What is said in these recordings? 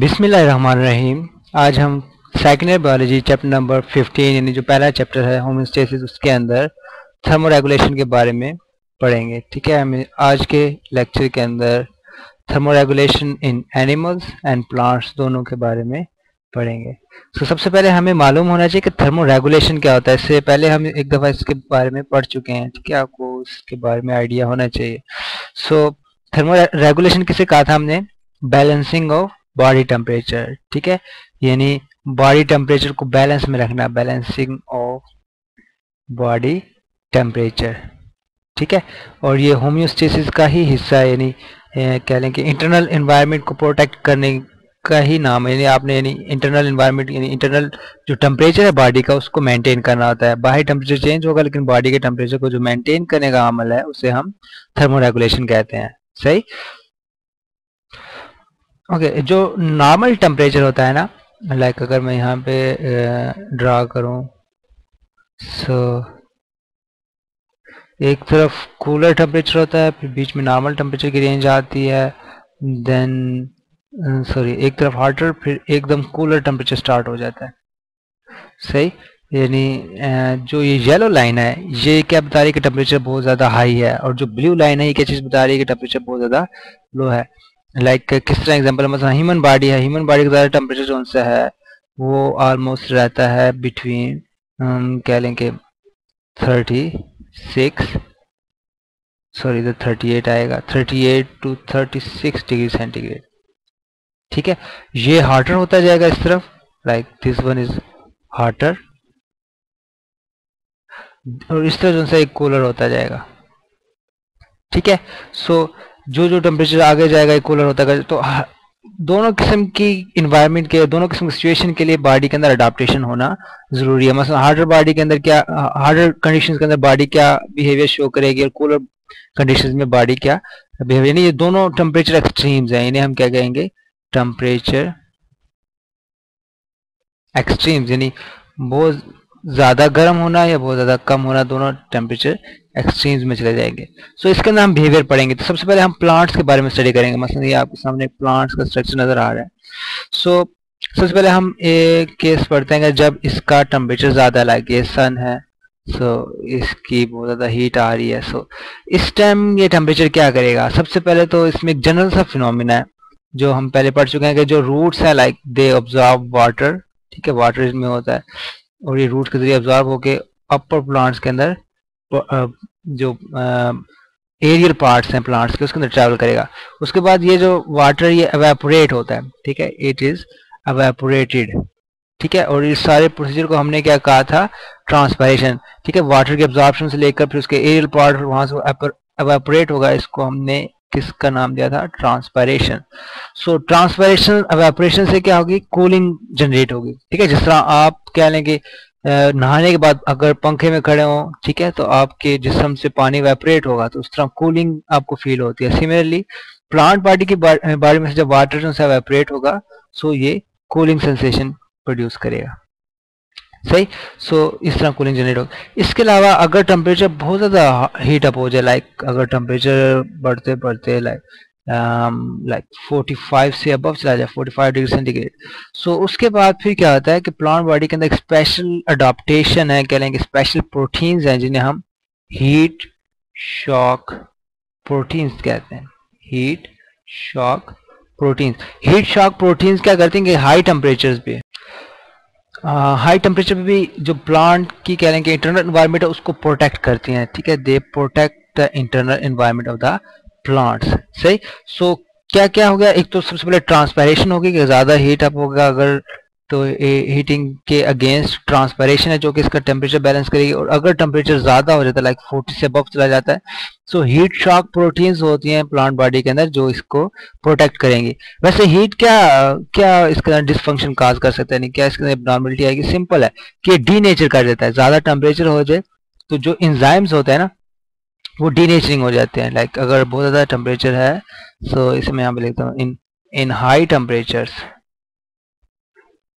बिस्मिल्लाहिर्रहमानिर्रहीम। आज हम साइकने बायोलॉजी चैप्टर नंबर 15 यानी जो पहला चैप्टर है होमियोस्टेसिस, उसके अंदर थर्मोरेगुलेशन के बारे में पढ़ेंगे। ठीक है, हमें आज के लेक्चर के अंदर thermoregulation in animals and plants दोनों के बारे में पढ़ेंगे। तो सबसे पहले हमें मालूम होना चाहिए कि थर्मोरेगुलेशन क्या होता है। इससे पहले हम एक दफ़ा इसके बारे में पढ़ चुके हैं, ठीक है, आपको इसके बारे में आइडिया होना चाहिए। सो थर्मोरेगुलेशन किसे कहा था हमने? Balancing of body temperature. ठीक है, यानी बॉडी टेम्परेचर को बैलेंस में रखना, बैलेंसिंग ऑफ बॉडी टेम्परेचर। ठीक है, और ये होमियोस्टेसिस का ही हिस्सा है, यानी कह लें कि इंटरनल एनवायरनमेंट को प्रोटेक्ट करने का ही नाम है। यानी आपने यानी इंटरनल एनवायरनमेंट यानी इंटरनल जो टेम्परेचर है बॉडी का, उसको मेंटेन करना होता है। बाहर टेम्परेचर चेंज होगा लेकिन बॉडी के टेम्परेचर को जो मेंटेन करने का अमल है उसे हम थर्मोरेगुलेशन कहते हैं। सही, ओके। जो नॉर्मल टेम्परेचर होता है ना, लाइक अगर मैं यहाँ पे ड्रा करूँ, सो एक तरफ कूलर टेम्परेचर होता है, फिर बीच में नॉर्मल टेम्परेचर की रेंज आती है, देन सॉरी एक तरफ हॉटर फिर एकदम कूलर टेम्परेचर स्टार्ट हो जाता है। सही, यानी जो ये येलो लाइन है ये क्या बता रही है कि टेम्परेचर बहुत ज़्यादा हाई है, और जो ब्लू लाइन है ये क्या चीज़ बता रही है कि टेम्परेचर बहुत ज़्यादा लो है। लाइक किस तरह एग्जांपल, मतलब ह्यूमन बॉडी है, ह्यूमन बॉडी का ज़्यादा टेम्परेचर जो सा है वो ऑलमोस्ट रहता है बिटवीन कह लें कि 38 आएगा, 38 to 36 डिग्री सेंटीग्रेड। ठीक है, ये हार्टर होता जाएगा इस तरफ, like this one is hotter, और इस तरह जो सा एक कूलर होता जाएगा। ठीक है, सो जो जो टेम्परेचर आगे जाएगा एक कूलर होता है। तो दोनों किस्म की इन्वायरमेंट के, दोनों किस्म की सिचुएशन के लिए बॉडी के अंदर अडाप्टेशन होना जरूरी है। मसलन हार्डर बॉडी के अंदर क्या, हार्डर कंडीशंस के अंदर बॉडी क्या बिहेवियर शो करेगी, और कूलर कंडीशंस में बॉडी क्या बिहेवियर, नहीं, ये दोनों टेम्परेचर एक्सट्रीम्स हैं। इन्हें हम क्या कहेंगे? टेम्परेचर एक्सट्रीम्स, यानी बहुत ज़्यादा गर्म होना या बहुत ज़्यादा कम होना, दोनों टेम्परेचर एक्सट्रीम्स में चले जाएंगे। सो इसके अंदर हम बिहेवियर पढ़ेंगे। तो सबसे पहले हम प्लांट्स के बारे में स्टडी करेंगे। मसलन ये आपके सामने प्लांट्स का स्ट्रक्चर नज़र आ रहा है। सो सबसे पहले हम एक केस पढ़ते हैं जब इसका टेम्परेचर ज़्यादा लगे, सन है, सो इसकी बहुत ज़्यादा हीट आ रही है। सो इस टाइम ये टेम्परेचर क्या करेगा? सबसे पहले तो इसमें एक जनरल सा फिनोमिना है जो हम पहले पढ़ चुके हैं कि जो रूट्स हैं लाइक दे ऑब्जॉर्व वाटर। ठीक है, वाटर इसमें होता है, और ये रूट के जरिए ऑब्जॉर्व होके अपर प्लांट्स के अंदर जो एरियल पार्ट्स हैं प्लांट्स के, उसके अंदर ट्रैवल करेगा। उसके बाद ये जो वाटर ये एवेपोरेट होता है। ठीक है, इट इज एवेपोरेटेड। ठीक है, और इस सारे प्रोसीजर को हमने क्या कहा था? ट्रांसपिरेशन। ठीक है, वाटर के ऑब्जॉर्प्शन से लेकर फिर उसके एरियल पार्ट वहाँ से एवेपोरेट होगा, इसको हमने किसका नाम दिया था? ट्रांसपिरेशन। सो ट्रांसपिरेशन एवेपोरेशन से क्या होगी? कूलिंग जनरेट होगी। ठीक है, जिस तरह आप कह लें कि नहाने के बाद अगर पंखे में खड़े हो, ठीक है, तो आपके जिस्म से पानी एवेपोरेट होगा, तो उस तरह कूलिंग आपको फील होती है। सिमिलरली प्लांट बॉडी की बॉडी में से जब वाटर जो है एवेपोरेट होगा, सो ये कूलिंग सेंसेशन प्रोड्यूस करेगा। सही, सो इस तरह कूलिंग जनरेट होगा। इसके अलावा अगर टेम्परेचर बहुत ज़्यादा हीट अप हो जाए, लाइक अगर टेम्परेचर बढ़ते बढ़ते लाइक 45 से अबव चला जाए, 45 डिग्री सेंटीग्रेड, सो उसके बाद फिर क्या होता है कि प्लांट बॉडी के अंदर एक स्पेशल अडाप्टेशन है, कह लेंगे स्पेशल प्रोटीन्स हैं जिन्हें हम हीट शॉक प्रोटीन्स कहते हैं। Heat shock proteins, heat shock proteins क्या करते हैं कि हाई टेम्परेचर पे, हाई टेम्परेचर पे भी जो प्लांट की कह लें कि इंटरनल एनवायरनमेंट है उसको प्रोटेक्ट करती हैं। ठीक है, they protect the internal environment of the plants. सही, सो क्या क्या हो गया? एक तो सबसे पहले ट्रांसपिरेशन होगी कि ज़्यादा हीट अप होगा अगर, तो हीटिंग के अगेंस्ट ट्रांसपिरेशन है जो कि इसका टेम्परेचर बैलेंस करेगी। और अगर टेम्परेचर ज़्यादा हो जाता है, लाइक 40 से अबव चला जाता है, सो हीट शॉक प्रोटीन्स होती हैं प्लांट बॉडी के अंदर जो इसको प्रोटेक्ट करेंगी। वैसे हीट क्या इसके अंदर डिसफंक्शन काज कर सकता है, नहीं क्या इसके अंदर एबनॉर्मलिटी आएगी? सिंपल है कि डीनेचर कर देता है। ज़्यादा टेम्परेचर हो जाए तो जो एंजाइम्स होते हैं ना वो डीनेचरिंग हो जाते हैं। लाइक अगर बहुत ज़्यादा टेम्परेचर है, सो इसे मैं यहाँ पे लिखता हूँ in high temperatures,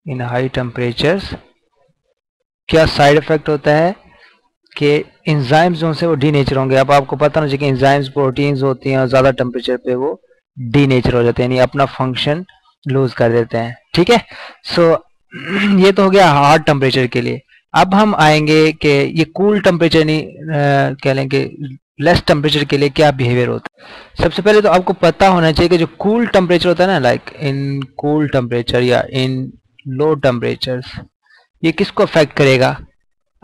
in high temperatures क्या साइड इफेक्ट होता है कि एंजाइम्स जो से वो डीनेचर होंगे। अब आपको पता ना चाहिए कि एंजाइम्स प्रोटीन्स होती हैं और ज़्यादा टेम्परेचर पे वो डीनेचर हो जाते हैं, यानी अपना फंक्शन लूज कर देते हैं। ठीक है, सो ये तो हो गया हॉट टेम्परेचर के लिए। अब हम आएंगे कि ये कूल टेम्परेचर नहीं, कह लेंगे लेस टेम्परेचर के लिए क्या बिहेवियर होता है। सबसे पहले तो आपको पता होना चाहिए कि जो कूल टेम्परेचर होता है ना, लाइक इन कूल टेम्परेचर या इन लो टेम्परेचर्स, ये किसको अफेक्ट करेगा?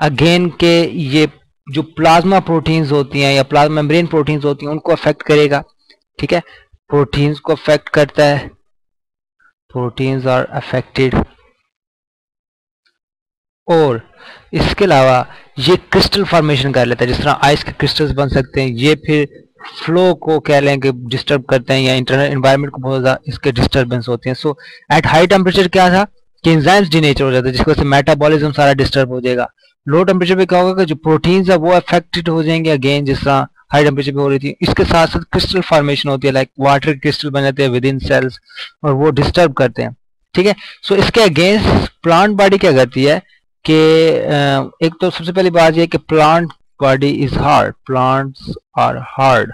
अगेन के ये जो प्लाज्मा प्रोटीन्स होती हैं या प्लाज्मा मेम्ब्रेन प्रोटीन्स होती हैं उनको अफेक्ट करेगा। ठीक है, प्रोटीन्स को अफेक्ट करता है, प्रोटीन्स आर अफेक्टेड। और इसके अलावा ये क्रिस्टल फॉर्मेशन कर लेता है, जिस तरह आइस के क्रिस्टल्स बन सकते हैं, ये फिर फ्लो को कह लें कि डिस्टर्ब करते हैं या इंटरनल एनवायरनमेंट को बहुत ज़्यादा इसके डिस्टर्बेंस होती हैं। सो एट हाई टेम्परेचर क्या था कि एंजाइम्स डिनेचर हो जाते हैं, जिसकी वजह से मेटाबॉलिज्म सारा डिस्टर्ब हो जाएगा। लो टेम्परेचर पे क्या होगा कि जो प्रोटीन्स है वो अफेक्टेड हो जाएंगे, अगेन जिस तरह हाई टेम्परेचर पे हो रही थी। इसके साथ साथ क्रिस्टल फॉर्मेशन होती है, लाइक वाटर क्रिस्टल बन जाते हैं विद इन सेल्स और वो डिस्टर्ब करते हैं। ठीक है, सो इसके अगेंस्ट प्लांट बॉडी क्या करती है कि एक तो सबसे पहली बात यह कि plant body is hard, plants are hard.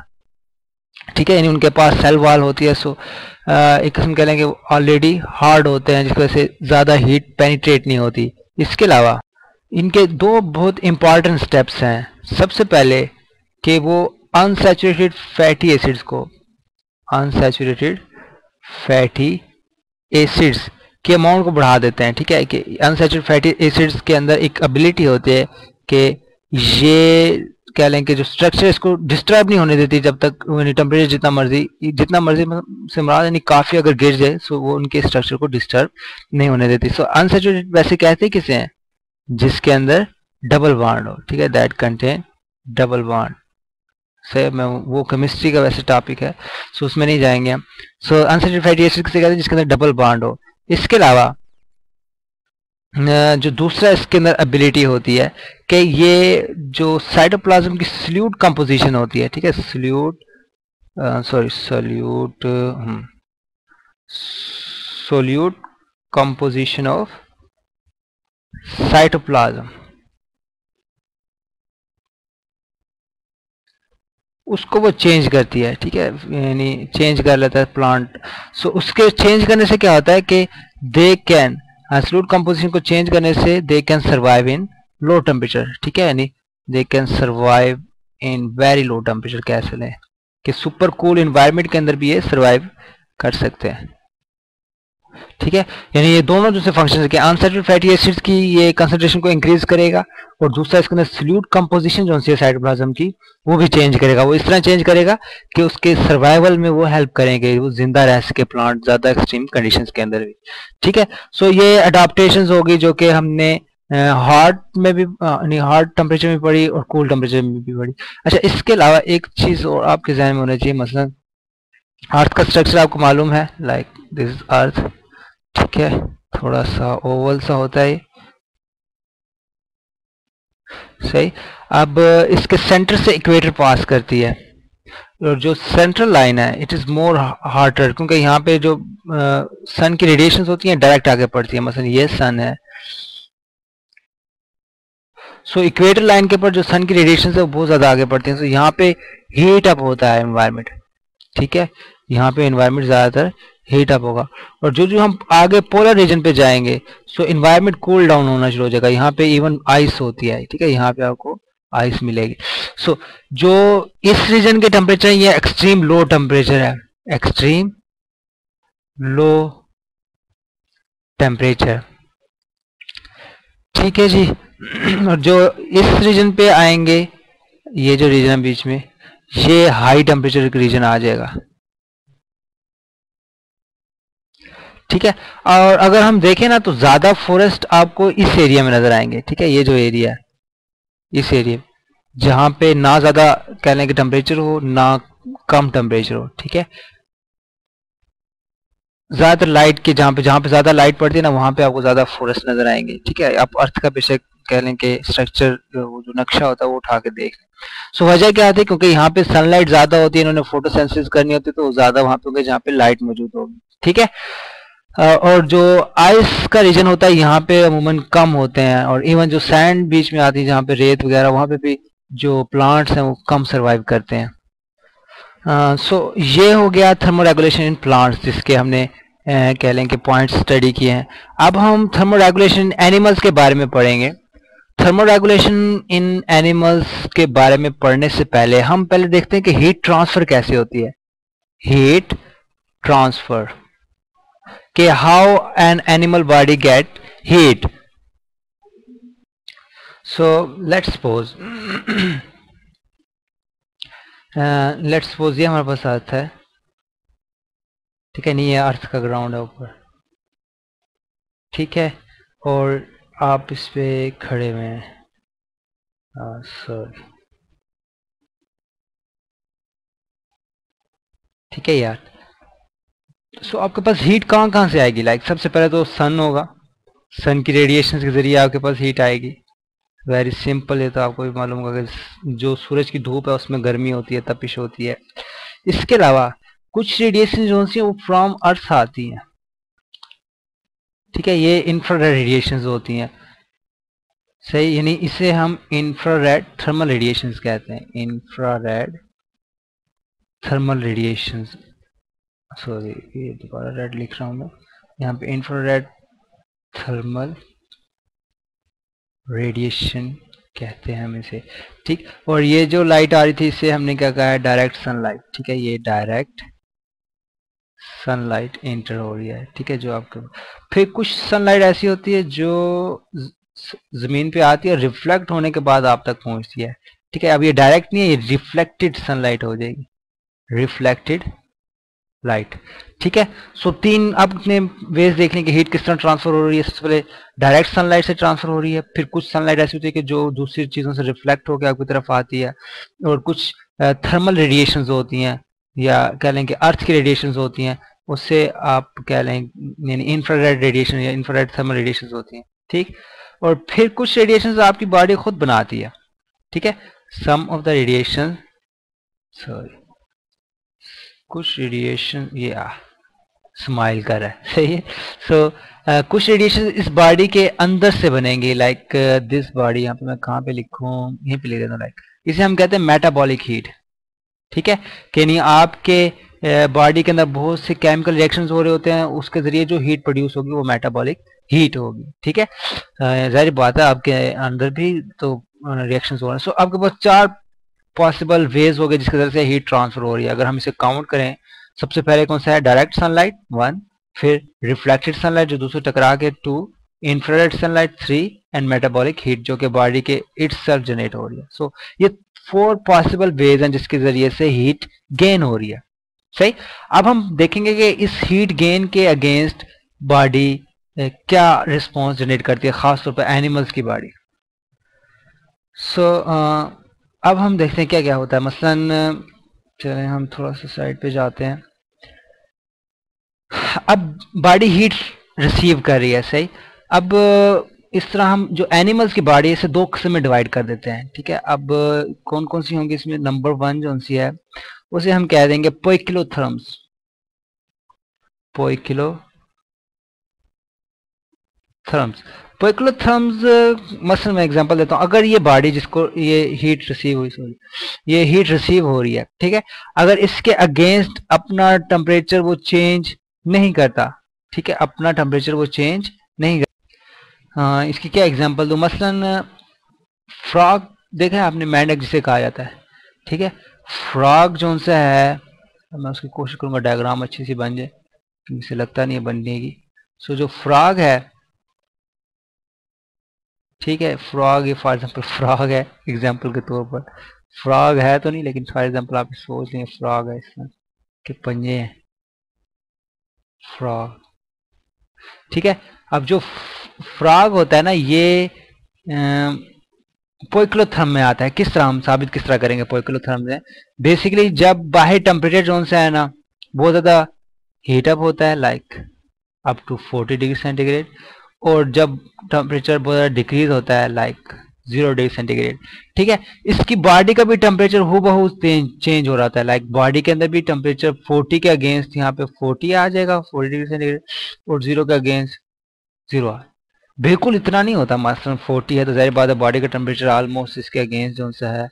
ठीक है, यानी उनके पास सेल वॉल होती है, सो एक किस्म कह लेंगे ऑलरेडी हार्ड होते हैं, जिसकी वजह से ज़्यादा हीट पेनिट्रेट नहीं होती। इसके अलावा इनके दो बहुत इंपॉर्टेंट स्टेप्स हैं। सबसे पहले कि वो अनसैचुरेटेड फैटी एसिड्स को, अनसैचुरेटेड फैटी एसिड्स के अमाउंट को बढ़ा देते हैं। ठीक है, कि अनसैचुरेटेड फैटी एसिड्स के अंदर एक एबिलिटी होती है कि ये कह लें कि जो स्ट्रक्चर इसको डिस्टर्ब नहीं होने देती जब तक टेम्परेचर जितना मर्जी से मराज यानी काफ़ी अगर गिर जाए सो वो उनके स्ट्रक्चर को डिस्टर्ब नहीं होने देती। सो अनसैचुरेटेड वैसे कहते हैं किसे हैं, जिसके अंदर डबल बॉन्ड हो। ठीक है, दैट कंटेन डबल बॉन्ड से मैं वो केमिस्ट्री का वैसे टॉपिक है, सो उसमें नहीं जाएंगे हम। सो अनसैचुरेटेड फैटी एसिड किसे कहते हैं, जिसके अंदर डबल बॉन्ड हो। इसके अलावा जो दूसरा इसके अंदर एबिलिटी होती है कि ये जो साइटोप्लाज्म की सल्यूट कंपोजिशन होती है, ठीक है, सल्यूट कंपोजिशन ऑफ साइटोप्लाज्म, उसको वो चेंज करती है। ठीक है, यानी चेंज कर लेता है प्लांट। सो उसके चेंज करने से क्या होता है कि दे कैन, सॉल्यूट कंपोजिशन को चेंज करने से they can survive in low temperature. ठीक है, यानी they can survive in very low temperature, कैसे लें कि सुपर कूल एनवायरनमेंट के अंदर भी ये सर्वाइव कर सकते हैं। ठीक है, यानी ये दोनों दूसरे फंक्शन है कि अनसैचुरेटेड फैटी एसिड्स की ये कंसंट्रेशन को इंक्रीज करेगा और दूसरा इसके अंदर सॉल्यूट कंपोजिशन जो है साइटोप्लाज्म की वो भी चेंज करेगा। वो इस तरह चेंज करेगा कि उसके सर्वाइवल में वो हेल्प करेंगे, वो जिंदा रह सके प्लांट ज्यादा एक्सट्रीम कंडीशंस के अंदर भी। ठीक है, सो ये अडाप्टेशंस होगी जो कि हमने हॉट में भी हॉट टेम्परेचर में पड़ी और कूल टेम्परेचर में भी पड़ी। अच्छा, इसके अलावा एक चीज और आपके जहन में होना चाहिए, मसलन अर्थ का स्ट्रक्चर आपको मालूम है, लाइक दिस इज अर्थ। ठीक है, थोड़ा सा ओवल सा होता है, सही। अब इसके सेंटर से इक्वेटर पास करती है और जो सेंट्रल लाइन है इट इज मोर हार्टर, क्योंकि यहाँ पे जो सन की रेडिएशंस होती हैं डायरेक्ट आगे पड़ती है। मसलन ये सन है, सो इक्वेटर लाइन के ऊपर जो सन की रेडिएशंस है वो बहुत ज्यादा आगे पड़ती है। सो यहाँ पे हीट अप होता है एनवायरनमेंट। ठीक है, यहाँ पे एनवायरनमेंट ज्यादातर हीट अप होगा और जो जो हम आगे पोलर रीजन पे जाएंगे सो एनवायरनमेंट कूल डाउन होना शुरू हो जाएगा। यहाँ पे इवन आइस होती है, ठीक है, यहाँ पे आपको आइस मिलेगी। सो जो इस रीजन के टेम्परेचर ये एक्सट्रीम लो टेम्परेचर है, एक्सट्रीम लो टेम्परेचर। ठीक है जी, और जो इस रीजन पे आएंगे ये जो रीजन है बीच में ये हाई टेम्परेचर का रीजन आ जाएगा। ठीक है, और अगर हम देखें ना तो ज्यादा फॉरेस्ट आपको इस एरिया में नजर आएंगे। ठीक है, ये जो एरिया है इस एरिया जहाँ पे ना ज्यादा कह लें कि टेम्परेचर हो ना कम टेम्परेचर हो। ठीक है, ज्यादातर लाइट के जहाँ पे ज्यादा लाइट पड़ती है ना वहाँ पे आपको ज्यादा फॉरेस्ट नजर आएंगे। ठीक है, आप अर्थ का बेशक कह लें कि स्ट्रक्चर जो नक्शा होता है वो उठा के देख लें। सो वजह क्या होती है, क्योंकि यहाँ पे सनलाइट ज्यादा होती है, इन्होंने फोटोसेंसिस करनी होती है तो ज्यादा वहाँ पे होगी जहाँ पे लाइट मौजूद होगी। ठीक है, और जो आइस का रीजन होता है यहाँ पे अमूमन कम होते हैं और इवन जो सैंड बीच में आती है जहाँ पे रेत वगैरह वहाँ पे भी जो प्लांट्स हैं वो कम सर्वाइव करते हैं। सो ये हो गया थर्मोरेगुलेशन इन प्लांट्स, जिसके हमने कह लें कि पॉइंट्स स्टडी किए हैं। अब हम थर्मोरेगुलेशन एनिमल्स के बारे में पढ़ेंगे। थर्मोरेगुलेशन इन एनिमल्स के बारे में पढ़ने से पहले हम पहले देखते हैं कि हीट ट्रांसफर कैसे होती है। हीट ट्रांसफर के how an animal body get heat. So let's suppose ये हमारे पास आता है, ठीक है, नहीं ये अर्थ का ग्राउंड है ऊपर, ठीक है, और आप इस पे खड़े हुए हैं, सॉरी, ठीक है यार। सो आपके पास हीट कहाँ से आएगी? लाइक सबसे पहले तो सन होगा, सन की रेडिएशन के जरिए आपके पास हीट आएगी। वेरी सिंपल है, तो आपको भी मालूम होगा कि जो सूरज की धूप है उसमें गर्मी होती है, तपिश होती है। इसके अलावा कुछ रेडिएशन जो होती है वो फ्रॉम अर्थ आती हैं, ठीक है, ये इंफ्रारेड रेडिएशंस होती हैं, सही, यानी इसे हम इंफ्रारेड थर्मल रेडिएशंस कहते हैं। इंफ्रारेड थर्मल रेडिएशंस, सॉरी ये दोबारा रेड लिख रहा हूँ मैं यहाँ पे, इंफ्रारेड थर्मल रेडिएशन कहते हैं हम इसे, ठीक। और ये जो लाइट आ रही थी इसे हमने क्या कहा है? डायरेक्ट सनलाइट, ठीक है, ये डायरेक्ट सनलाइट एंटर हो रही है, ठीक है, जो आपके। फिर कुछ सनलाइट ऐसी होती है जो जमीन पे आती है, रिफ्लेक्ट होने के बाद आप तक पहुंचती है, ठीक है। अब ये डायरेक्ट नहीं है, ये रिफ्लेक्टेड सनलाइट हो जाएगी, रिफ्लेक्टेड लाइट, ठीक है। सो तीन आप अपने वेज देख लें कि हीट किस तरह ट्रांसफर हो रही है। सबसे पहले डायरेक्ट सनलाइट से ट्रांसफर हो रही है, फिर कुछ सनलाइट ऐसी होती है कि जो दूसरी चीज़ों से रिफ्लेक्ट होकर आपकी तरफ आती है, और कुछ थर्मल रेडिएशंस होती हैं या कह लें कि अर्थ की रेडिएशंस होती हैं, उससे आप कह लें यानी इंफ्रारेड रेडिएशन या इंफ्रारेड थर्मल रेडिएशंस होती हैं, ठीक। और फिर कुछ रेडिएशंस आपकी बॉडी खुद बनाती है, ठीक है। Some of the radiation, sorry, कुछ रेडिएशन, ये स्माइल कर रहा है, सही है। सो कुछ रेडिएशन इस बॉडी के अंदर से बनेंगे, लाइक दिस बॉडी, यहाँ पे मैं कहाँ पे लिखूँ, यहीं पे लिख देता हूँ, लाइक इसे हम कहते हैं मेटाबॉलिक हीट, ठीक है, यानी आपके बॉडी के अंदर बहुत से केमिकल रिएक्शंस हो रहे होते हैं, उसके जरिए जो हीट प्रोड्यूस होगी वो मेटाबॉलिक हीट होगी, ठीक है। जाहिर बात है आपके अंदर भी तो रिएक्शंस हो रहे हैं। सो आपके पास चार पॉसिबल वेज हो गए जिसके जरिए से हीट ट्रांसफर हो रही है, अगर हम इसे काउंट करें। सबसे पहले कौन सा है? डायरेक्ट सनलाइट, 1, फिर रिफ्लेक्टेड सनलाइट जो दूसरे टकरा के 2, infrared sunlight 3, and metabolic heat जो कि बॉडी के इटसेल्फ जनरेट हो रही है। सो ये 4 पॉसिबल वेज हैं जिसके जरिए से हीट गेन हो रही है, सही। अब हम देखेंगे कि इस हीट गेन के अगेंस्ट बॉडी क्या रिस्पॉन्स जनरेट करती है, खासतौर पर एनिमल्स की बॉडी। सो अब हम देखते हैं क्या क्या होता है। मसलन चलें हम थोड़ा सा साइड पे जाते हैं। अब बॉडी हीट रिसीव कर रही है, सही। अब इस तरह हम जो एनिमल्स की बॉडी इसे 2 किस्म में डिवाइड कर देते हैं, ठीक है। अब कौन कौन सी होंगी इसमें? नंबर 1 जो सी है उसे हम कह देंगे पोइकिलोथर्म्स, पोइकिलोथर्म्स। मसल में एग्जांपल देता हूं, अगर ये बॉडी जिसको ये हीट रिसीव हो रही है, ठीक है, अगर इसके अगेंस्ट अपना टेम्परेचर वो चेंज नहीं करता, ठीक है, अपना टेम्परेचर वो चेंज नहीं करता। इसकी क्या एग्जांपल दूं? मसलन फ्रॉग देखा है आपने, मेंढक जिसे कहा जाता है, ठीक है। फ्रॉग जो सा है, मैं उसकी कोशिश करूंगा डायग्राम अच्छी सी बन जाए, मुझे लगता नहीं है बनने की। सो जो फ्रॉग है, ठीक है, फ्रॉग, ये फॉर एग्जाम्पल फ्रॉग है, एग्जाम्पल के तौर पर फ्रॉग है तो नहीं, लेकिन फॉर एग्जाम्पल आप सोच लें फ्रॉग है, इसमें के पंजे हैं फ्रॉग, ठीक है। अब जो फ्रॉग होता है ना, ये पोइकिलोथर्म में आता है। किस तरह हम साबित किस तरह करेंगे पोइकिलोथर्म में? बेसिकली जब बाहर टेम्परेचर जोन से है ना बहुत ज़्यादा हीटअप होता है, like up to 40 degree centigrade, और जब टेम्परेचर बहुत ज़्यादा डिक्रीज होता है लाइक 0 डिग्री सेंटीग्रेड, ठीक है, इसकी बॉडी का भी टेम्परेचर हूबहू चेंज हो रहा था, लाइक बॉडी के अंदर भी टेम्परेचर 40 के अगेंस्ट यहाँ पे 40 आ जाएगा, 40 डिग्री सेंटीग्रेड, और 0 के अगेंस्ट 0, बिल्कुल इतना नहीं होता। मास्टर 40 है तो जाहिर बात है बॉडी का टेम्परेचर ऑलमोस्ट इसके अगेंस्ट जो सा है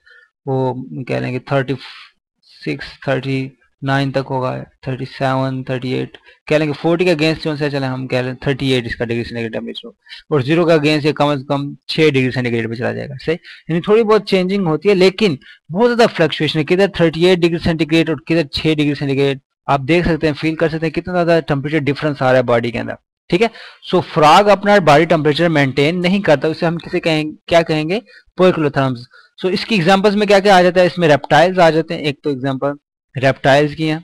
वो कह लेंगे 36, 30 9 तक होगा, 37, 38 कह लेंगे। 40 का अगेंस्ट कौन सा चले हम कह लें 38 इसका डिग्री सेंटीग्रेड टेम्परेचर, और 0 का अगेंस्ट ये कम से कम 6 डिग्री सेंटीग्रेड पे चला जाएगा। सही, यानी थोड़ी बहुत चेंजिंग होती है लेकिन बहुत ज्यादा फ्लक्चुएशन है, किधर 38 डिग्री सेंटीग्रेड और किधर 6 डिग्री सेंटीग्रेड आप देख सकते हैं, फील कर सकते हैं कितना ज्यादा टेम्परेचर डिफरेंस आ रहा है बॉडी के अंदर। ठीक है, सो फ्रॉग अपना बॉडी टेम्परेचर मेंटेन नहीं करता, उसे हम किसे कहेंगे, क्या कहेंगे, पोइकिलोथर्म्स। सो इसकी एग्जांपल्स में क्या क्या आ जाता है, इसमें रेप्टाइल्स आ जाते हैं। एक तो एग्जांपल रेप्टाइल्स की हैं,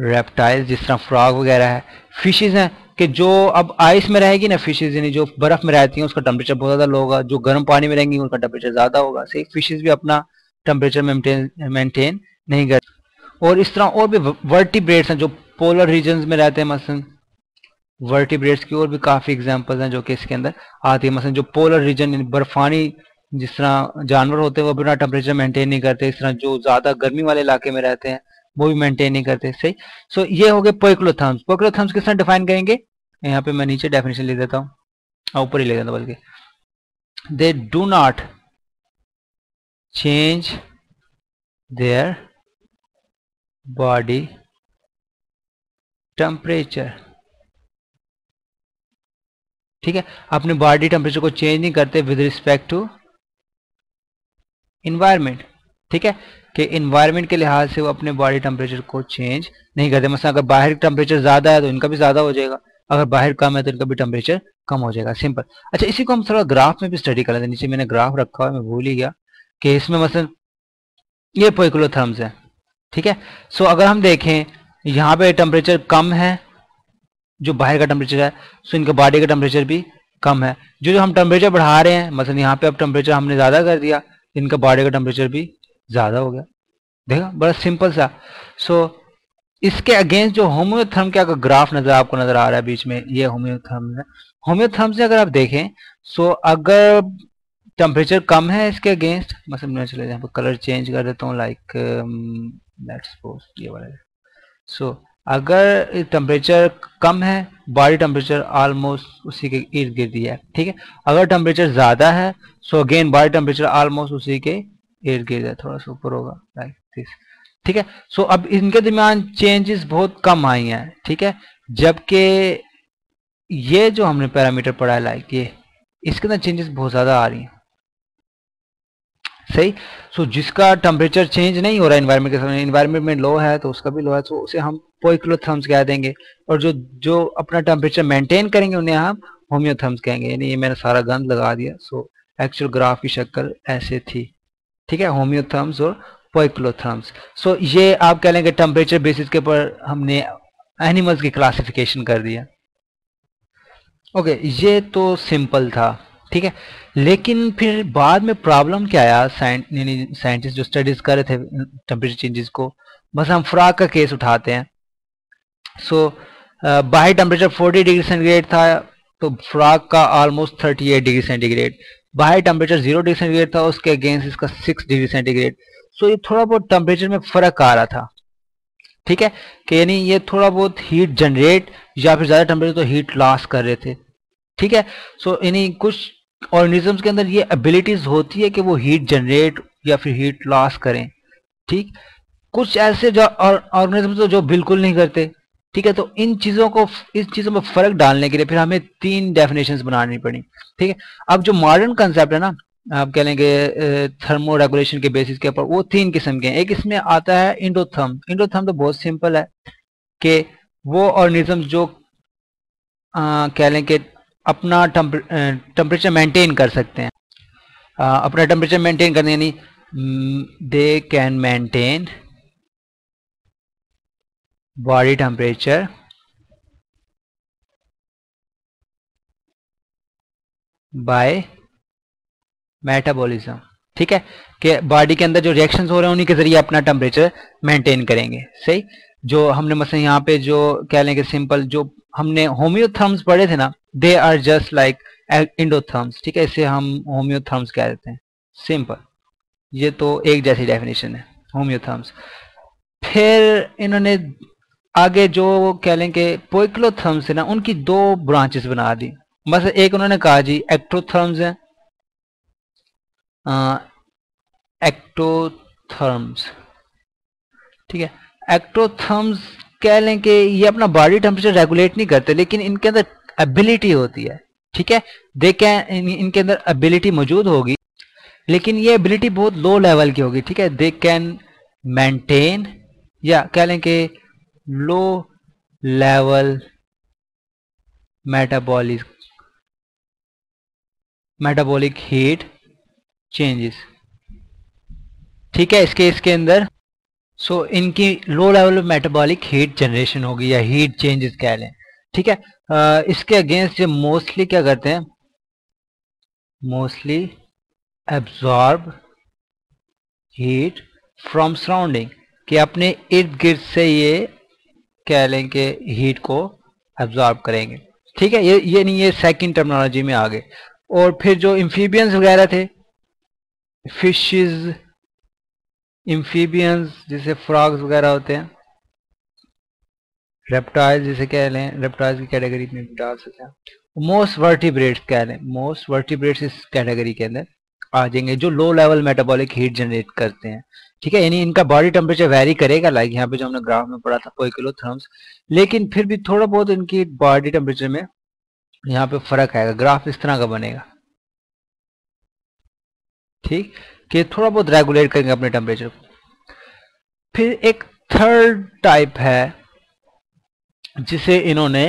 रेप्टाइल्स जिस तरह फ्रॉग वगैरह है। फिशेज हैं कि जो अब आइस में रहेगी ना, फिशेज यानी जो बर्फ में रहती हैं उसका टेम्परेचर बहुत ज्यादा लो होगा, जो गर्म पानी में रहेंगी उनका टेम्परेचर ज्यादा होगा। सही, फिशेज भी अपना टेम्परेचर मेंटेन नहीं करती। और इस तरह और भी वर्टिब्रेट्स हैं जो पोलर रीजन में रहते हैं, मसलन वर्टिब्रेट्स की और भी काफी एग्जांपल्स हैं जो कि इसके अंदर आती है। मसलन जो पोलर रीजन बर्फानी जिस तरह जानवर होते हैं वो अपना टेम्परेचर मेंटेन नहीं करते, इस तरह जो ज्यादा गर्मी वाले इलाके में रहते हैं वो भी मेंटेन नहीं करते। सही, सो ये हो गए पोइकिलोथर्म्स। पोइकिलोथर्म्स किस तरह डिफाइन करेंगे, यहाँ पे मैं नीचे डेफिनेशन लिख देता हूँ और ऊपर ही लिख देता हूँ बल्कि, they do not change their body temperature. ठीक है, अपने बॉडी टेम्परेचर को चेंज नहीं करते विद रिस्पेक्ट टू इन्वायरमेंट। ठीक है, कि इन्वायरमेंट के लिहाज से वो अपने बॉडी टेम्परेचर को चेंज नहीं करते। मसलन अगर बाहर टेम्परेचर ज्यादा है तो इनका भी ज्यादा हो जाएगा, अगर बाहर कम है तो इनका भी टेम्परेचर कम हो जाएगा। सिंपल। अच्छा, इसी को हम थोड़ा ग्राफ में भी स्टडी कर लेते हैं। नीचे मैंने ग्राफ रखा हुआ, मैं भूल ही गया कि इसमें मसलन ये पोइकिलोथर्म्स है। ठीक है, सो अगर हम देखें यहाँ पे टेम्परेचर कम है जो बाहर का टेम्परेचर है, सो इनका बॉडी का टेम्परेचर भी कम है। जो जो हम टेम्परेचर बढ़ा रहे हैं, मतलब यहाँ पे अब टेम्परेचर हमने ज़्यादा कर दिया, इनका बॉडी का टेम्परेचर भी ज़्यादा हो गया। देखा, बड़ा सिंपल सा। सो इसके अगेंस्ट जो होमियोथर्म का ग्राफ नज़र आपको नज़र आ रहा है बीच में, ये होमियोथर्म है। होमियोथर्म से अगर आप देखें, सो अगर टेम्परेचर कम है इसके अगेंस्ट, मतलब मैं चले यहाँ पर कलर चेंज कर देता हूँ, लाइक लेट्स सपोज ये वाला। सो अगर टेम्परेचर कम है, बॉडी टेम्परेचर ऑलमोस्ट उसी के इर्द गिर्द है। ठीक है, अगर टेम्परेचर ज़्यादा है, so again body temperature almost उसी के इर्द गिर्द है, थोड़ा सा ऊपर होगा, लाइक दिस। ठीक है, सो अब इनके दरमियान चेंजेस बहुत कम आई हैं। ठीक है, जबकि ये जो हमने पैरामीटर पढ़ा है, लाइक ये, इसके अंदर चेंजेस बहुत ज़्यादा आ रही हैं। सही, सो जिसका टेम्परेचर चेंज नहीं हो रहा है इन्वायरमेंट के सामने, इन्वायरमेंट में लो है तो उसका भी लो है, तो उसे हम पोइकिलोथर्म्स कह देंगे। और जो जो अपना टेम्परेचर मेंटेन करेंगे उन्हें हम होमियोथर्म्स कहेंगे। यानी ये मैंने सारा गंद लगा दिया, सो एक्चुअल ग्राफ की शक्ल ऐसे थी। ठीक है, होमियोथर्म्स और पोइकिलोथर्म्स। सो ये आप कह लेंगे टेम्परेचर बेसिस के ऊपर हमने एनिमल्स की क्लासिफिकेशन कर दिया। ओके, ये तो सिंपल था। ठीक है, लेकिन फिर बाद में प्रॉब्लम क्या आया, साइंटिस्ट जो स्टडीज कर रहे थे टेम्परेचर चेंजेस को, बस हम फ्रॉग का केस उठाते हैं। सो बाहर टेम्परेचर 40 डिग्री सेंटीग्रेड था तो फ्रॉग का ऑलमोस्ट 38 डिग्री सेंटीग्रेड। बाहर टेम्परेचर 0 डिग्री सेंटीग्रेड था, उसके अगेंस्ट इसका 6 डिग्री सेंटीग्रेड। सो ये थोड़ा बहुत टेम्परेचर में फर्क आ रहा था। ठीक है, कि यानी ये थोड़ा बहुत हीट जनरेट या फिर ज़्यादा टेम्परेचर तो हीट लॉस कर रहे थे। ठीक है, सो यानी कुछ ऑर्गेनिजम्स के अंदर ये एबिलिटीज होती है कि वो हीट जनरेट या फिर हीट लॉस करें। ठीक, कुछ ऐसे जो ऑर्गेनिजम्स तो जो बिल्कुल नहीं करते। ठीक है, तो इन चीज़ों में फर्क डालने के लिए फिर हमें 3 डेफिनेशंस बनानी पड़ी। ठीक है, अब जो मॉडर्न कंसेप्ट है ना, आप कह लेंगे थर्मोरेगुलेशन के बेसिस के ऊपर, वो 3 किस्म के हैं। एक इसमें आता है एंडोथर्म। एंडोथर्म तो बहुत सिंपल है कि वो ऑर्गेनिज्म जो कह लें कि अपना टेम्परेचर मेंटेन कर सकते हैं। अपना टेम्परेचर मेंटेन करने यानी they can maintain body temperature by metabolism. ठीक है, कि बॉडी के अंदर जो रिएक्शंस हो रहे हैं उन्हीं के जरिए अपना टेम्परेचर मेंटेन करेंगे। सही, जो हमने मसलन यहाँ पे जो कह लेंगे सिंपल जो हमने होमियोथर्म्स पढ़े थे ना, they are just like endotherms. ठीक है, इसे हम होमियोथर्म्स कह देते हैं। सिंपल, ये तो एक जैसी डेफिनेशन है होमियोथर्म्स। फिर इन्होंने आगे जो कह लें कि पोइकिलोथर्म्स है ना, उनकी 2 ब्रांचेस बना दी। बस एक उन्होंने कहा जी एक्टोथर्म्स है, एक्टोथर्म्स। ठीक है। एक्टोथर्म्स कह लें कि ये अपना बॉडी टेम्परेचर रेगुलेट नहीं करते, लेकिन इनके अंदर एबिलिटी होती है, ठीक है। इनके अंदर एबिलिटी मौजूद होगी, लेकिन ये एबिलिटी बहुत लो लेवल की होगी, ठीक है। दे कैन मेंटेन या कह लें कि low level metabolic heat changes, ठीक है, इस केस के अंदर। सो इनकी low level metabolic heat generation होगी या हीट चेंजेस कह लें, ठीक है। इसके अगेंस्ट ये मोस्टली क्या करते हैं, mostly absorb heat from surrounding, कि अपने इर्द गिर्द से ये कह लें कि हीट को एब्जॉर्ब करेंगे, ठीक है। ये नहीं, ये सेकंड टर्मिनोलॉजी में आ गए। और फिर जो एम्फीबियंस वगैरह थे, फिशेस, एम्फीबियंस जैसे फ्रॉग्स वगैरह होते हैं, रेप्टाइल जैसे कह लें, रेप्टाइल की कैटेगरी में डाल सकते हैं। मोस्ट वर्टिब्रेट्स कह लें, मोस्ट वर्टिब्रेट्स इस कैटेगरी के अंदर आ जाएंगे, जो low level metabolic heat generate करते हैं, ठीक है। यानी इनका बॉडी टेम्परेचर वेरी करेगा, लाइक यहाँ पे जो हमने ग्राफ में पढ़ा था पोइकिलोथर्म्स, लेकिन फिर भी थोड़ा बहुत इनकी बॉडी टेम्परेचर में यहाँ पे फर्क आएगा। ग्राफ इस तरह का बनेगा, ठीक, कि थोड़ा बहुत रेगुलेट करेंगे अपने टेम्परेचर को। फिर एक थर्ड टाइप है जिसे इन्होंने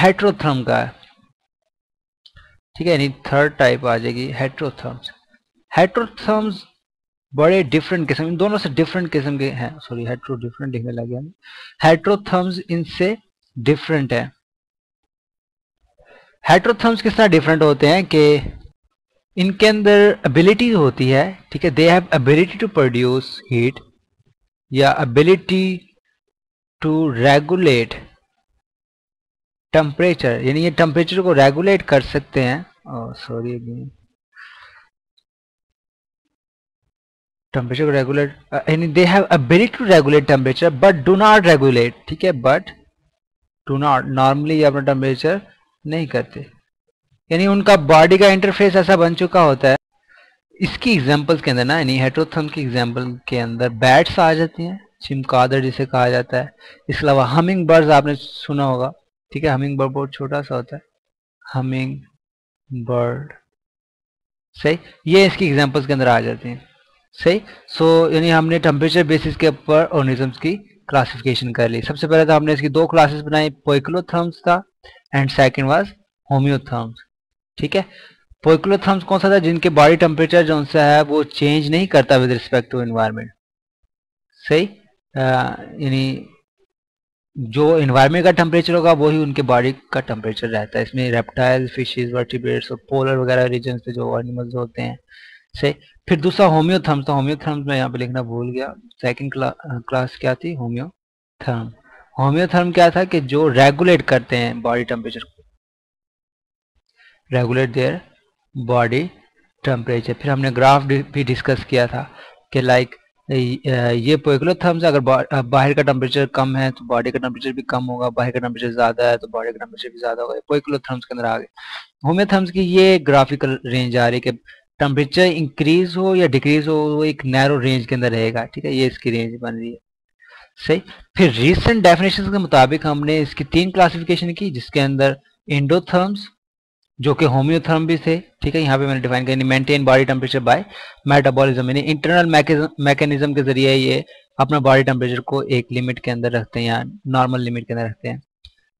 हेटरोथर्म का, ठीक है, यानी थर्ड टाइप आ जाएगी हेटरोथर्म्स। हेटरोथर्म्स बड़े डिफरेंट किस्म, दोनों से डिफरेंट किस्म के हैं, सॉरी हेटरो डिफरेंट लिखने लगे हम, हेटरोथर्म्स इनसे डिफरेंट है। हेटरोथर्म्स किस तरह डिफरेंट होते हैं कि इनके अंदर एबिलिटी होती है, ठीक है, they have ability to produce heat या एबिलिटी टू रेगुलेट टेम्परेचर, यानी ये टेम्परेचर को रेगुलेट कर सकते हैं, सॉरी टेम्परेचर को रेगुलेट, यानी they have ability to regulate temperature but do not regulate, ठीक है, बट डू नॉट, नॉर्मली ये अपना टेम्परेचर नहीं करते, यानी उनका बॉडी का इंटरफेस ऐसा बन चुका होता है। इसकी एग्जांपल्स के अंदर ना, यानी हेटरोथर्म की एग्जांपल के अंदर बैट्स आ जाती हैं, चिमकादड़ जिसे कहा जाता है, इसके अलावा हमिंग बर्ड्स आपने सुना होगा, ठीक है, हमिंग बर्ड बहुत छोटा सा होता है, हमिंग बर्ड, सही, ये इसकी एग्जांपल्स के अंदर आ जाती हैं, सही। सो यानी हमने टेम्परेचर बेसिस के ऊपर ऑर्गेनिजम्स की क्लासिफिकेशन कर ली। सबसे पहले तो हमने इसकी दो क्लासेस बनाई, पोइकिलोथर्म्स था एंड सेकेंड वाज होमियोथर्म्स, ठीक है। पोइकिलोथर्म्स कौन सा था, जिनके बॉडी टेम्परेचर जो सा है वो चेंज नहीं करता विद रिस्पेक्ट टू एनवायरनमेंट, सही, यानी जो एनवायरनमेंट का टेम्परेचर होगा वही उनके बॉडी का टेम्परेचर रहता है। इसमें रेप्टाइल, फिशेस, वर्टिब्रेट्स और पोलर वगैरह रीजन पे जो एनिमल्स होते हैं, सही। फिर दूसरा होमियोथर्म्स था, होमियोथर्म्स मैं यहाँ पे लिखना भूल गया, सेकेंड क्लास क्या थी, होमियोथर्म। होमियोथर्म क्या था कि जो रेगुलेट करते हैं बॉडी टेम्परेचर को, रेगुलेट देयर बॉडी टेम्परेचर। फिर हमने ग्राफ भी डिस्कस किया था कि लाइक ये पोइकिलोथर्म्स अगर बाहर का टेम्परेचर कम है तो बॉडी का टेम्परेचर भी कम होगा, बाहर का टेम्परेचर ज़्यादा है तो बॉडी का टेम्परेचर भी ज़्यादा होगा, पोइकिलोथर्म्स के अंदर आ गए। होमियोथर्म्स की ये ग्राफिकल रेंज आ रही है कि टेम्परेचर इंक्रीज हो या डिक्रीज हो, वो एक नैरो रेंज के अंदर रहेगा, ठीक है, ये इसकी रेंज बन रही है, सही। फिर रिसेंट डेफिनेशन के मुताबिक हमने इसकी तीन क्लासिफिकेशन की, जिसके अंदर एंडोथर्म्स जो कि होमियोथर्म भी थे, ठीक है, यहाँ पे मैंने डिफाइन किया, maintain body temperature by metabolism, यानी इंटरनल मैकेनिज्म के जरिए ये अपना बॉडी टेम्परेचर को एक लिमिट के अंदर रखते हैं या नॉर्मल लिमिट के अंदर रखते हैं।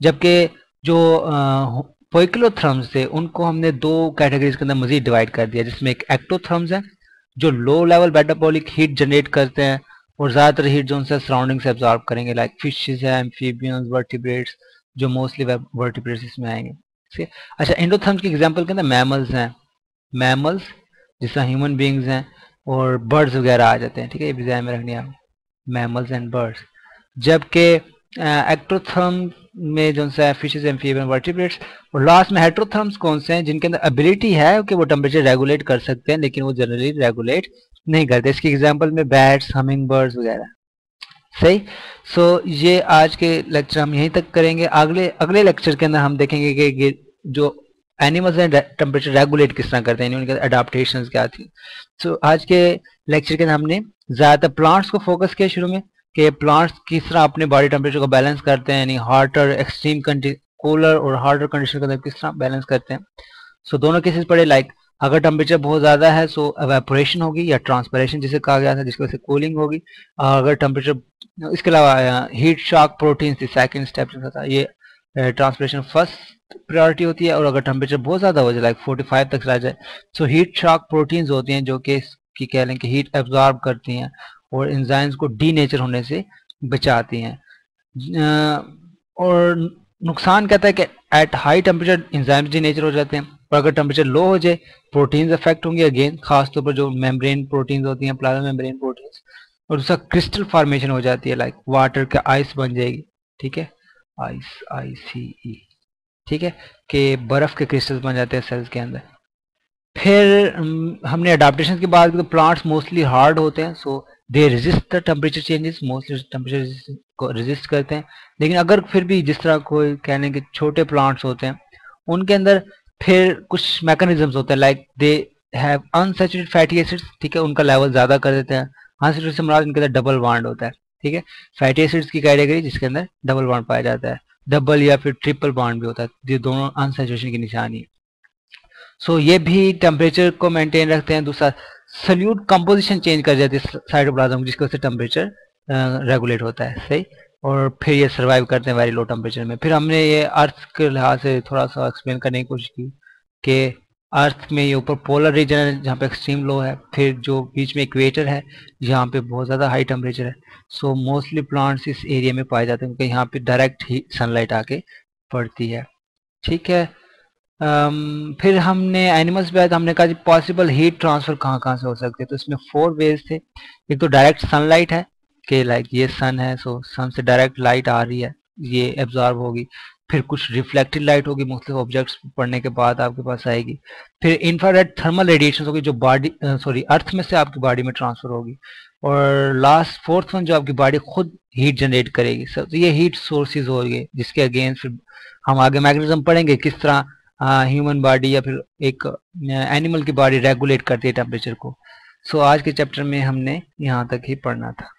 जबकि जो पोइकिलोथर्म्स थे उनको हमने दो कैटेगरीज के अंदर मजीद डिवाइड कर दिया, जिसमें एक एक्टोथर्म्स है जो low level metabolic heat generate करते हैं और ज़्यादातर हीट जो उनसे सराउंडिंग से एब्जॉर्ब करेंगे, लाइक फिशेस है, एम्फीबियंस, वर्टिब्रेट्स, जो मोस्टली वर्टिब्रेट्स इसमें आएंगे। अच्छा, एंडोथर्म्स की एग्जांपल के अंदर मैमल्स हैं, मैमल्स जिसमें ह्यूमन बीइंग्स हैं और बर्ड्स वगैरह आ जाते हैं, ठीक है, ये भी ध्यान में रखनी है, मैमल्स एंड बर्ड्स। जबकि एक्टोथर्म में जो है फिशेस, एम्फीबियंस, वर्टिब्रेट्स, और लास्ट में हेटरोथर्म्स कौन से हैं जिनके अंदर एबिलिटी है कि वो टेम्परेचर रेगुलेट कर सकते हैं, लेकिन वो जनरली रेगुलेट नहीं करते। इसकी एग्जाम्पल में बैट्स, हमिंग बर्ड्स वगैरह, सही। सो ये आज के लेक्चर हम यहीं तक करेंगे। अगले लेक्चर के अंदर हम देखेंगे कि जो एनिमल्स हैं टेम्परेचर रेगुलेट किस तरह करते हैं, उनके अडाप्टेशन क्या थी। सो आज के लेक्चर के अंदर हमने ज़्यादातर प्लांट्स को फोकस किया शुरू में, कि प्लांट्स किस तरह अपने बॉडी टेम्परेचर को बैलेंस करते हैं, यानी हार्टर एक्सट्रीम कूलर और हार्टर कंडीशन के अंदर किस तरह बैलेंस करते हैं। सो दोनों केसेस पड़े, लाइक अगर टेम्परेचर बहुत ज़्यादा है सो एवेपोरेशन होगी या ट्रांसपिरेशन जिसे कहा गया था, जिसकी वजह से कूलिंग होगी। अगर टेम्परेचर, इसके अलावा heat shock proteins second step जो था, ये ट्रांसपिरेशन फर्स्ट प्रायोरिटी होती है। और अगर टेम्परेचर बहुत ज़्यादा हो जाए, लाइक 45 तक चला जाए, सो हीट शॉक प्रोटीन्स होती हैं जो कि कह लें कि हीट एब्जॉर्ब करती हैं और एंजाइम्स को डीनेचर होने से बचाती हैं। और नुकसान कहता है कि at high temperature enzymes denature हो जाते हैं, पर अगर टेम्परेचर लो हो जाए प्रोटीन्स अफेक्ट होंगे, अगेन खासतौर पर जो मेम्ब्रेन प्रोटीन्स होती हैं, प्लाज्मा मेम्ब्रेन प्रोटीन्स। और उसका क्रिस्टल फॉर्मेशन हो जाती है, लाइक वाटर का आइस बन जाएगी, ठीक है, आइस ICE, ठीक है, कि बर्फ़ के क्रिस्टल्स बन जाते हैं सेल्स के अंदर। फिर हमने अडाप्टेशन की बात की तो प्लांट्स मोस्टली हार्ड होते हैं, so they resist the temperature changes, mostly temperature को रेजिस्ट करते हैं। लेकिन अगर फिर भी जिस तरह कोई कहने के छोटे प्लांट्स होते हैं उनके अंदर फिर कुछ मैकेनिज्म्स होते हैं, like they have unsaturated fatty acids, ठीक है, उनका लेवल ज़्यादा कर देते हैं। अनसैचुरेटेड से मतलब इनके अंदर डबल बॉन्ड होता है, ठीक है, फैटी एसिड्स की कैटेगरी जिसके अंदर डबल बॉन्ड पाया जाता है, डबल या फिर ट्रिपल बॉन्ड भी होता है, ये दोनों अनसैचुरेशन की निशानी है। सो ये भी टेम्परेचर को मेंटेन रखते हैं। दूसरा, सॉल्यूट कंपोजिशन चेंज कर जाती है साइटोप्लाज्म, जिसकी वजह से टेम्परेचर रेगुलेट होता है, सही, और फिर ये सर्वाइव करते हैं वेरी लो टेम्परेचर में। फिर हमने ये अर्थ के लिहाज से थोड़ा सा एक्सप्लेन करने की कोशिश की कि अर्थ में ये ऊपर पोलर रीजन है जहाँ पे एक्सट्रीम लो है, फिर जो बीच में इक्वेटर है जहाँ पे बहुत ज़्यादा हाई टेम्परेचर है। सो मोस्टली प्लांट्स इस एरिया में पाए जाते हैं क्योंकि यहाँ पे डायरेक्ट ही सनलाइट आके पड़ती है, ठीक है। फिर हमने एनिमल्स पे आए तो हमने कहा पॉसिबल हीट ट्रांसफ़र कहाँ कहाँ से हो सकते हैं, तो इसमें 4 वेज थे। एक तो डायरेक्ट सनलाइट है कि लाइक ये सन है, सो सन से डायरेक्ट लाइट आ रही है, ये एब्जॉर्ब होगी, फिर कुछ रिफ्लेक्टेड लाइट होगी मुख्तलिफ ऑब्जेक्ट्स पड़ने के बाद आपके पास आएगी। फिर इंफ्रारेड थर्मल रेडिएशन होगी जो बॉडी अर्थ में से आपकी बॉडी में ट्रांसफर होगी। और लास्ट 4th वन जो आपकी बॉडी खुद हीट जनरेट करेगी। सर तो ये हीट सोर्सेज हो गए, जिसके अगेन फिर हम आगे मैकेनिज्म पढ़ेंगे किस तरह ह्यूमन बॉडी या फिर एक एनिमल की बॉडी रेगुलेट करती है टेम्परेचर को। सो आज के चैप्टर में हमने यहाँ तक ही पढ़ना था।